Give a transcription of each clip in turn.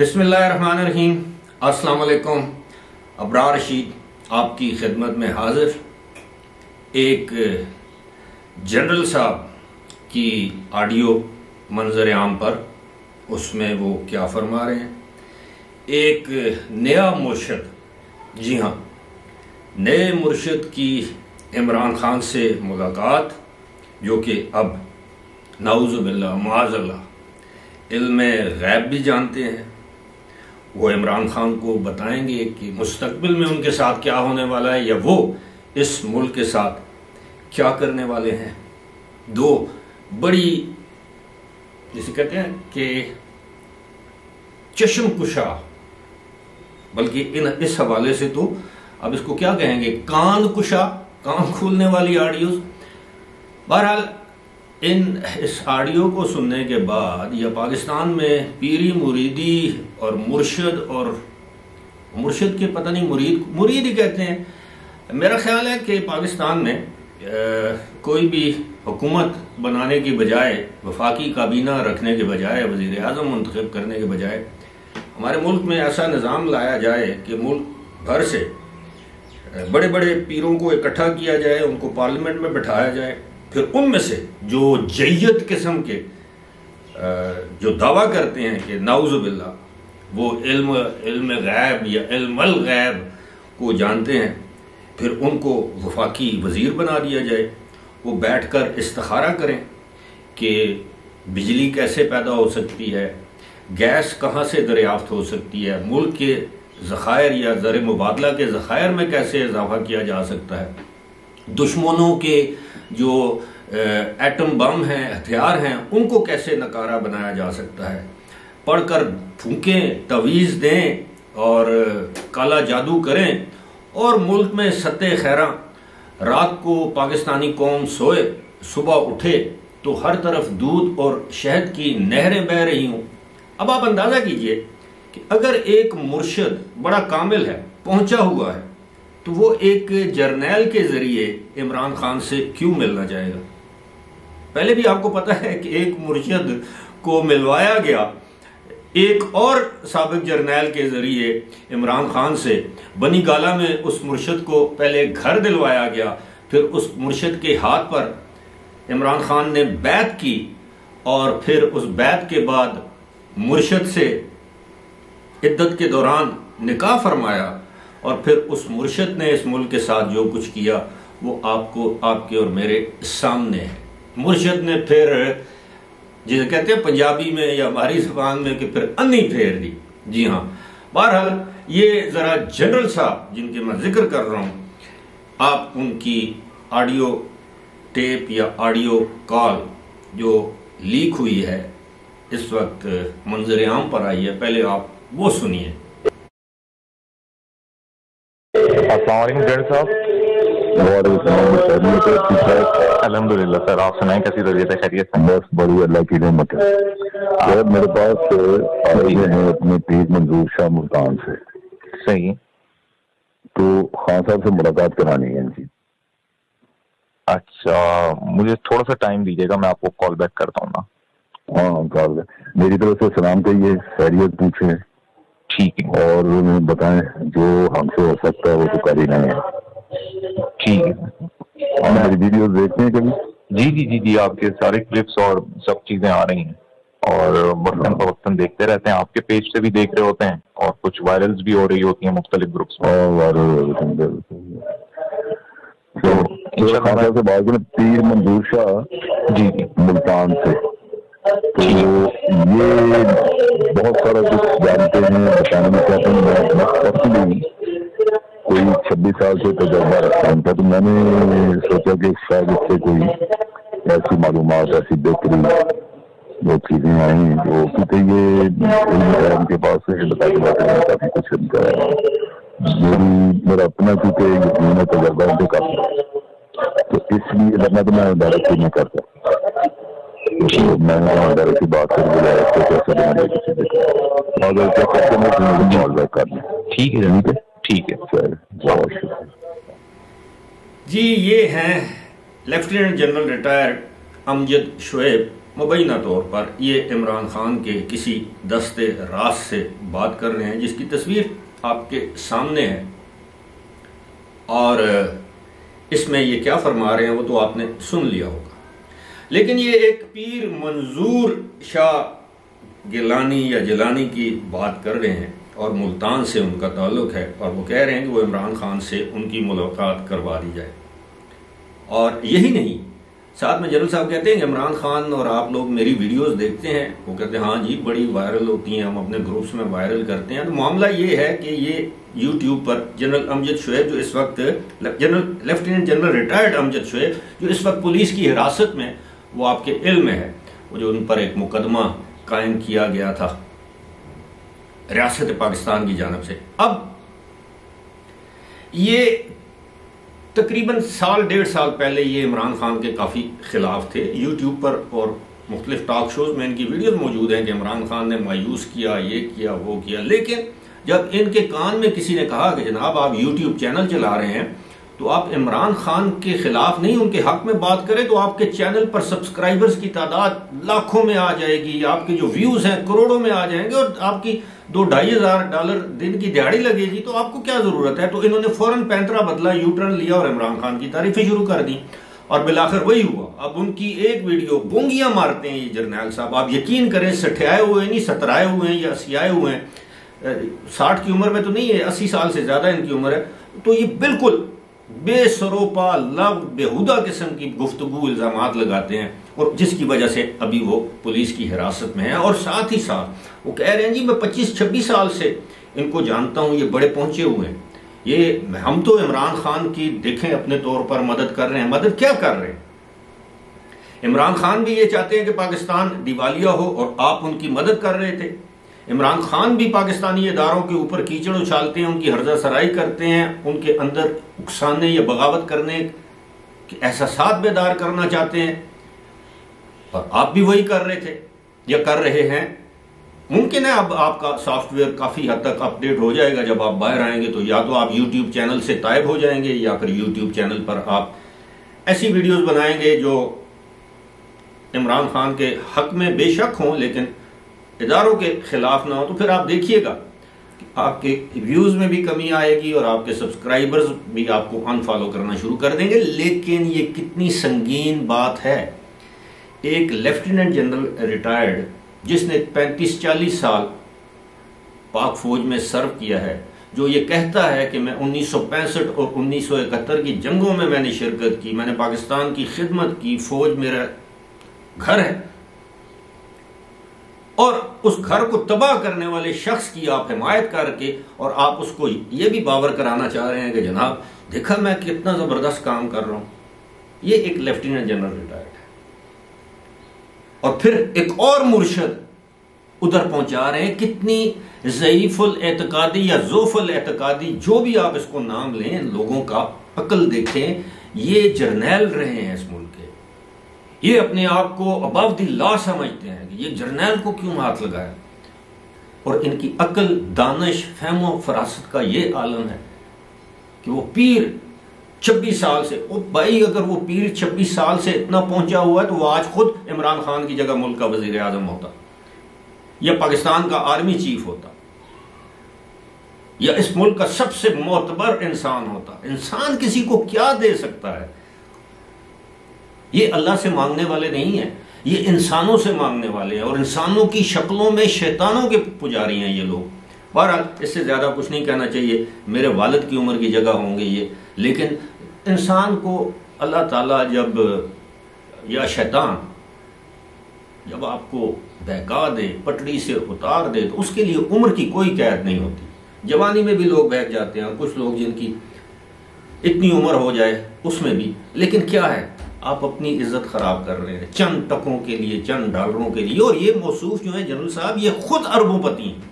बिस्मिल्लाहिर्रहमानिर्रहीम। अस्सलाम वालेकुम। अब्रार रशीद आपकी खिदमत में हाजिर। एक जनरल साहब की ऑडियो मंजर आम पर, उसमें वो क्या फरमा रहे हैं। एक नया मुर्शद, जी हाँ, नए मुर्शद की इमरान खान से मुलाकात, जो कि अब नाउज़ुबिल्लाह माअज़ल्लाह इल्म ग़ैब भी जानते हैं। वो इमरान खान को बताएंगे कि मुस्तकबिल में उनके साथ क्या होने वाला है, या वो इस मुल्क के साथ क्या करने वाले हैं। दो बड़ी, जिसे कहते हैं कि चश्म कुशा, बल्कि इस हवाले से तो अब इसको क्या कहेंगे, कान कुशा, कान खोलने वाली ऑडियोज। बहरहाल इस ऑडियो को सुनने के बाद, या पाकिस्तान में पीरी मुरीदी और मुर्शद, और मुर्शद के पता नहीं मुरीद ही कहते हैं। मेरा ख्याल है कि पाकिस्तान में कोई भी हुकूमत बनाने की बजाय, वफाकी काबीना रखने के बजाय, वज़ीर आज़म मुंतखब करने के बजाय, हमारे मुल्क में ऐसा निज़ाम लाया जाए कि मुल्क भर से बड़े बड़े पीरों को इकट्ठा किया जाए, उनको पार्लियामेंट में बिठाया जाए, फिर उनमें से जो जय्यत किस्म के जो दावा करते हैं कि नाउज़ुबिल्ला वो इल्म ग़ैब या इल्मल ग़ैब को जानते हैं, फिर उनको वफाकी वज़ीर बना दिया जाए। वो बैठकर इस्तिखारा करें कि बिजली कैसे पैदा हो सकती है, गैस कहाँ से दरियाफ्त हो सकती है, मुल्क के ज़खायर या ज़र मुबादला के ज़खायर में कैसे इजाफा किया जा सकता है, दुश्मनों के जो एटम बम हैं, हथियार हैं, उनको कैसे नकारा बनाया जा सकता है। पढ़कर फूकें, तवीज़ दें और काला जादू करें, और मुल्क में सत्ते खैरा, रात को पाकिस्तानी कौम सोए, सुबह उठे तो हर तरफ दूध और शहद की नहरें बह रही हों। अब आप अंदाज़ा कीजिए कि अगर एक मुर्शद बड़ा कामिल है, पहुंचा हुआ है, तो वो एक जर्नैल के ज़रिए इमरान खान से क्यों मिलना चाहेगा। पहले भी आपको पता है कि एक मुर्शद को मिलवाया गया एक और साबिक़ जर्नैल के ज़रिए इमरान खान से। बनी गाला में उस मुर्शद को पहले घर दिलवाया गया, फिर उस मुर्शद के हाथ पर इमरान खान ने बैत की, और फिर उस बैत के बाद मुर्शद से इद्दत के दौरान निकाह फरमाया, और फिर उस मुर्शद ने इस मुल्क के साथ जो कुछ किया वो आपको, आपके और मेरे सामने है। मुर्शद ने फिर, जिसे कहते हैं पंजाबी में या हमारी ज़बान में, कि फिर अन्नी फेर दी। जी हाँ। बहरहाल ये ज़रा जनरल साहब जिनके मैं जिक्र कर रहा हूँ, आप उनकी ऑडियो टेप या ऑडियो कॉल जो लीक हुई है, इस वक्त मंजर आम पर आई है, पहले आप वो सुनिए। अस्सलाम वालेकुम साहब। अल्हम्दुलिल्लाह सर, आप सुनाएं कैसी तबीयत है? खैरियत है? बस बड़ी अल्लाह की रहमत है। सर मेरे पास आए हैं अपने पीर मंजूर शाह मुल्तान से। सही। तो खान साहब से मुलाकात करानी है इनकी। अच्छा, मुझे थोड़ा सा टाइम दीजिएगा, मैं आपको कॉल बैक करता हूँ ना। हाँ, कॉल बैक। मेरी तरफ से सलाम कहिए, खैरियत पूछे, ठीक है, और बताएं जो हमसे हो सकता है वो तो कर ही नहीं है। ठीक है। और मेरी वीडियो देखते हैं कभी? जी जी जी जी, आपके सारे क्लिप्स और सब चीजें आ रही हैं, और वक्तन बवक्तन देखते रहते हैं, आपके पेज से भी देख रहे होते हैं, और कुछ वायरल्स भी हो रही होती हैं मुख्तलिफ ग्रुप्स में। तो बात पीर मंजूर शाह जी मुल्तान से, तो ये बहुत सारा कुछ जानते हैं, बताने में चाहते हैं। मैं करती नहीं, कोई 26 साल से तजर्बा रखता हूँ, तो मैंने सोचा कि शायद इससे कोई ऐसी मालूमात, ऐसी बेहतरीन जो चीज़ें आई वो क्योंकि ये उनके पास से बताते बताते काफ़ी कुछ कराया। मेरा अपना क्योंकि मैंने तजर्बा उनको काफ़ी, तो इसलिए वरना तो मैं डायरेक्ट नहीं करता। मैंने डायरेक्ट बात करके डायरेक्ट कैसा बनाया किसी देखा, ठीक है सर, बहुत शुक्रिया जी। ये हैं lieutenant general retired Amjad Shoaib. मुबैना तौर पर ये इमरान खान के किसी दस्ते राज से बात कर रहे हैं जिसकी तस्वीर आपके सामने है, और इसमें ये क्या फरमा रहे हैं वो तो आपने सुन लिया होगा। लेकिन ये एक पीर मंजूर शाह गिलानी या जिलानी की बात कर रहे हैं और मुल्तान से उनका ताल्लुक है, और वो कह रहे हैं कि वो इमरान खान से उनकी मुलाकात करवा दी जाए। और यही नहीं, साथ में जनरल साहब कहते हैं इमरान खान और आप लोग मेरी वीडियोस देखते हैं, वो कहते हैं हाँ जी बड़ी वायरल होती हैं, हम अपने ग्रुप्स में वायरल करते हैं। तो मामला ये है कि ये यूट्यूब पर जनरल अमजद शोएब जो इस वक्त lieutenant general retired Amjad Shoaib जो इस वक्त पुलिस की हिरासत में, वो आपके इल्म में है, वो जो उन पर एक मुकदमा कायम किया गया था रियासत पाकिस्तान की जानब से। अब ये तकरीबन साल डेढ़ साल पहले ये इमरान खान के काफ़ी खिलाफ थे। यूट्यूब पर और मुख्तलिफ टॉक शोज़ में इनकी वीडियोज़ मौजूद हैं कि इमरान खान ने मायूस किया, ये किया, वो किया। लेकिन जब इनके कान में किसी ने कहा कि जनाब आप यूट्यूब चैनल चला रहे हैं तो आप इमरान खान के ख़िलाफ़ नहीं उनके हक़ में बात करें तो आपके चैनल पर सब्सक्राइबर्स की तादाद लाखों में आ जाएगी, आपके जो व्यूज़ हैं करोड़ों में आ जाएंगे और आपकी $2-2.5 हज़ार दिन की दिहाड़ी लगेगी, तो आपको क्या जरूरत है। तो इन्होंने फौरन पैंतरा बदला, यूटर्न लिया और इमरान खान की तारीफें शुरू कर दी, और बिलाखिर वही हुआ। अब उनकी एक वीडियो बोंगियां मारते हैं ये जर्नैल साहब, आप यकीन करें सठियाए हुए नहीं, 17 हुए हैं या 80 हुए हैं, 60 की उम्र में तो नहीं है, 80 साल से ज्यादा इनकी उम्र है। तो ये बिल्कुल बेसरोपा लब बेहुदा किस्म की गुफ्तगू इल्जामात लगाते हैं, और जिसकी वजह से अभी वो पुलिस की हिरासत में है। और साथ ही साथ वो कह रहे हैं जी मैं 25-26 साल से इनको जानता हूँ, ये बड़े पहुँचे हुए हैं, ये हम तो इमरान खान की देखें अपने तौर पर मदद कर रहे हैं। मदद क्या कर रहे हैं? इमरान खान भी ये चाहते हैं कि पाकिस्तान दिवालिया हो और आप उनकी मदद कर रहे थे। इमरान खान भी पाकिस्तानी इदारों के ऊपर कीचड़ उछालते हैं, उनकी हर्जा सराई करते हैं, उनके अंदर उकसाने या बगावत करने के एहसासात बेदार करना चाहते हैं, और आप भी वही कर रहे थे या कर रहे हैं। मुमकिन है अब आपका सॉफ्टवेयर काफ़ी हद तक अपडेट हो जाएगा, जब आप बाहर आएंगे तो या तो आप यूट्यूब चैनल से गायब हो जाएंगे या फिर यूट्यूब चैनल पर आप ऐसी वीडियोज़ बनाएंगे जो इमरान खान के हक में बेशक हों लेकिन इदारों के खिलाफ ना हो। तो फिर आप देखिएगा आपके व्यूज़ में भी कमी आएगी और आपके सब्सक्राइबर्स भी आपको अनफॉलो करना शुरू कर देंगे। लेकिन ये कितनी संगीन बात है, एक लेफ्टिनेंट जनरल रिटायर्ड जिसने 35-40 साल पाक फौज में सर्व किया है, जो ये कहता है कि मैं 1965 और 1971 की जंगों में मैंने शिरकत की, मैंने पाकिस्तान की खिदमत की, फौज मेरा घर है, और उस घर को तबाह करने वाले शख्स की आप हिमायत करके और आप उसको ये भी बावर कराना चाह रहे हैं कि जनाब देखा मैं कितना ज़बरदस्त काम कर रहा हूँ। ये एक लेफ्टिनेंट जनरल रिटायर्ड है, और फिर एक और मुर्शद उधर पहुँचा रहे हैं। कितनी ज़ईफ़ुल एतकादी या ज़ोफ़ुल एतकादी जो भी आप इसको नाम लें, लोगों का अकल देखें, ये जर्नैल रहे हैं इस मुल्क के, ये अपने आप को अबव द लॉ समझते हैं कि ये जर्नैल को क्यों हाथ लगाया। और इनकी अकल दानिश फहमो फरासत का ये आलम है कि वो पीर 26 साल से, ओ भाई अगर वो पीर 26 साल से इतना पहुंचा हुआ है तो वो आज खुद इमरान खान की जगह मुल्क का वजीर आजम होता, या पाकिस्तान का आर्मी चीफ होता, या इस मुल्क का सबसे मोतबर इंसान होता। इंसान किसी को क्या दे सकता है? ये अल्लाह से मांगने वाले नहीं हैं, ये इंसानों से मांगने वाले हैं, और इंसानों की शक्लों में शैतानों के पुजारी हैं ये लोग। बहरहाल इससे ज़्यादा कुछ नहीं कहना चाहिए, मेरे वालिद की उम्र की जगह होंगे ये। लेकिन इंसान को अल्लाह ताला जब या शैतान जब आपको बहका दे, पटरी से उतार दे, तो उसके लिए उम्र की कोई कैद नहीं होती। जवानी में भी लोग बहक जाते हैं, कुछ लोग जिनकी इतनी उम्र हो जाए उसमें भी। लेकिन क्या है, आप अपनी इज्जत खराब कर रहे हैं चंद टकों के लिए, चंद डॉलरों के लिए। और ये मौसूफ जो है जनरल साहब, ये खुद अरबोंपति हैं,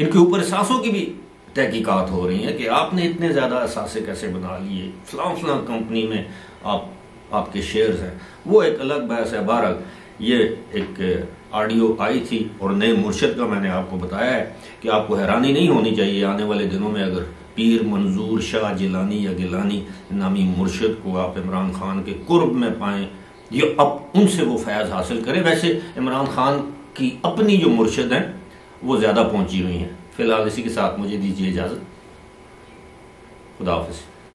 इनके ऊपर असासों की भी तहकीकात हो रही है कि आपने इतने ज़्यादा असासे कैसे बना लिए, फलां कंपनी में आपके शेयर्स हैं। वो एक अलग बहस है। बहरहाल ये एक ऑडियो आई थी और नए मुर्शिद का मैंने आपको बताया है कि आपको हैरानी नहीं होनी चाहिए आने वाले दिनों में अगर पीर मंजूर शाह जिलानी या गिलानी नामी मुर्शिद को आप इमरान खान के कुर्ब में पाएँ या अब उनसे वो फैज़ हासिल करें। वैसे इमरान खान की अपनी जो मुर्शिद हैं वो ज़्यादा पहुँची हुई हैं। फ़िलहाल इसी के साथ मुझे दीजिए इजाज़त। खुदा हाफ़िज़।